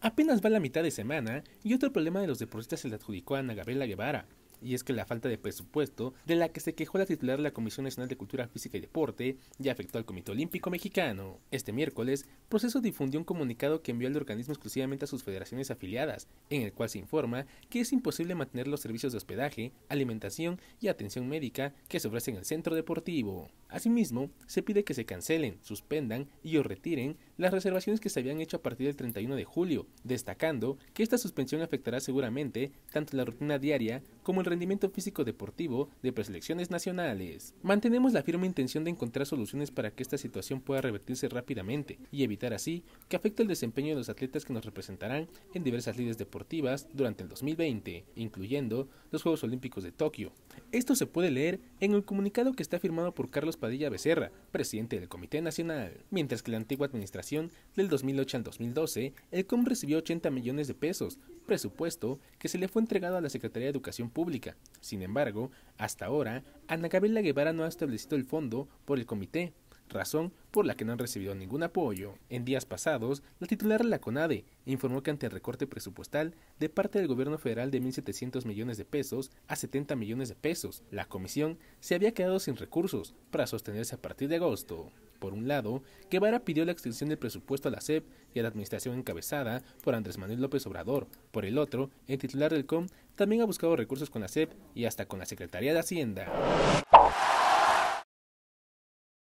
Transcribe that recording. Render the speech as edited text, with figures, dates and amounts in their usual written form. Apenas va la mitad de semana y otro problema de los deportistas se le adjudicó a Ana Gabriela Guevara, y es que la falta de presupuesto de la que se quejó la titular de la Comisión Nacional de Cultura Física y Deporte ya afectó al Comité Olímpico Mexicano. Este miércoles, Proceso difundió un comunicado que envió el organismo exclusivamente a sus federaciones afiliadas, en el cual se informa que es imposible mantener los servicios de hospedaje, alimentación y atención médica que se ofrecen en el centro deportivo. Asimismo, se pide que se cancelen, suspendan y o retiren las reservaciones que se habían hecho a partir del 31 de julio, destacando que esta suspensión afectará seguramente tanto la rutina diaria como el rendimiento físico deportivo de preselecciones nacionales. Mantenemos la firme intención de encontrar soluciones para que esta situación pueda revertirse rápidamente y evitar así que afecte el desempeño de los atletas que nos representarán en diversas ligas deportivas durante el 2020, incluyendo los Juegos Olímpicos de Tokio. Esto se puede leer en el comunicado que está firmado por Carlos Padilla Becerra, presidente del Comité Nacional. Mientras que la antigua administración, del 2008 al 2012, el COM recibió 80 millones de pesos, presupuesto que se le fue entregado a la Secretaría de Educación Pública. Sin embargo, hasta ahora, Ana Gabriela Guevara no ha establecido el fondo por el comité, razón por la que no han recibido ningún apoyo. En días pasados, la titular de la CONADE informó que ante el recorte presupuestal de parte del gobierno federal de 1.700 millones de pesos a 70 millones de pesos, la comisión se había quedado sin recursos para sostenerse a partir de agosto. Por un lado, Guevara pidió la extensión del presupuesto a la SEP y a la administración encabezada por Andrés Manuel López Obrador. Por el otro, el titular del COM también ha buscado recursos con la SEP y hasta con la Secretaría de Hacienda.